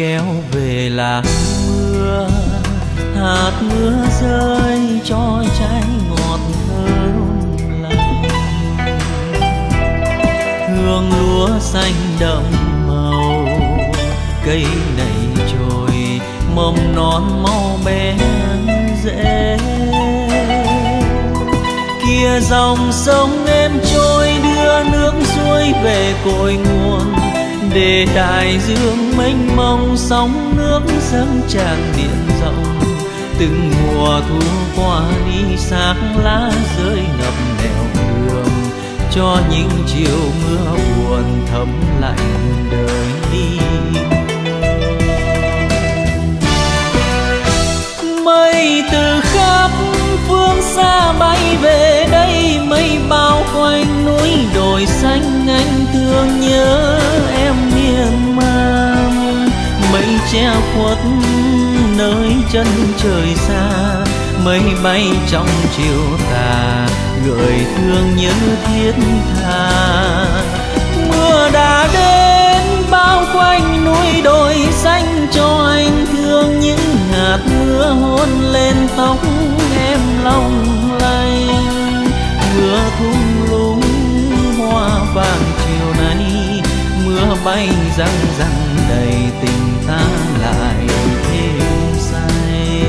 kéo về là mưa, hạt mưa rơi cho trái ngọt thơm lành. Hương lúa xanh đậm màu, cây nảy trồi mầm non mau bé dễ. Kia dòng sông em trôi đưa nước xuôi về cội nguồn, để đại dương mênh mông sóng nước dâng tràn biển rộng. Từng mùa thu qua đi xác lá rơi ngập nẻo đường, cho những chiều mưa buồn thấm lạnh đời đi. Mây từ khắp phương xa bay về đây, mây bao quanh núi đồi xanh, anh thương nhớ em miên man. Mây che khuất nơi chân trời xa, mây bay trong chiều tà gợi thương nhớ thiết tha. Mưa đã đến bao quanh núi đồi xanh, cho anh thương những hạt mưa hôn lên tóc em long lanh. Mưa thung lũng hoa vàng chiều nay, mưa bay răng răng đầy tình ta lại thêm say.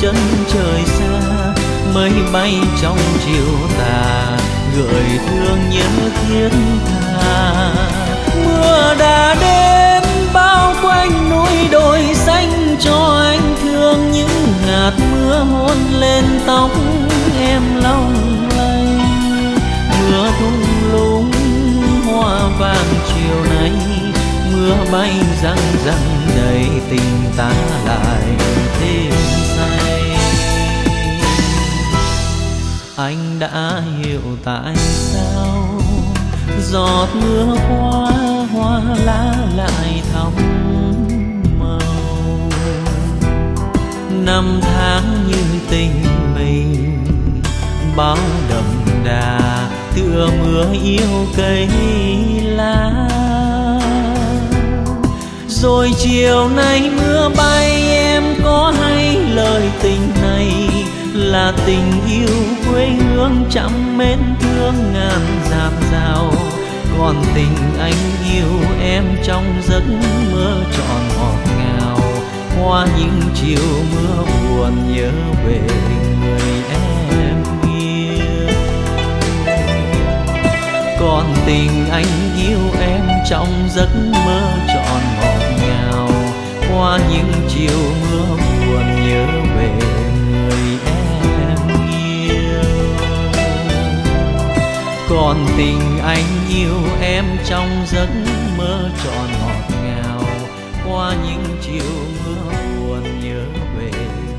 Chân trời xa, mây bay trong chiều tà gợi thương nhớ thiết tha. Mưa đã đến bao quanh núi đồi xanh, cho anh thương những hạt mưa hôn lên tóc em long lanh. Mưa thung lũng hoa vàng chiều nay, mưa bay răng răng đầy tình ta lại thêm. Anh đã hiểu tại sao giọt mưa qua hoa lá lại thắm màu. Năm tháng như tình mình bao đậm đà, tựa mưa yêu cây lá. Rồi chiều nay mưa bay em có hay lời tình này, là tình yêu quê hương trăm mến thương ngàn dạt dào. Còn tình anh yêu em trong giấc mơ tròn ngọt ngào, qua những chiều mưa buồn nhớ về người em yêu. Còn tình anh yêu em trong giấc mơ tròn ngọt ngào, qua những chiều mưa buồn nhớ về người em. Còn tình anh yêu em trong giấc mơ tròn ngọt ngào, qua những chiều mưa buồn nhớ về.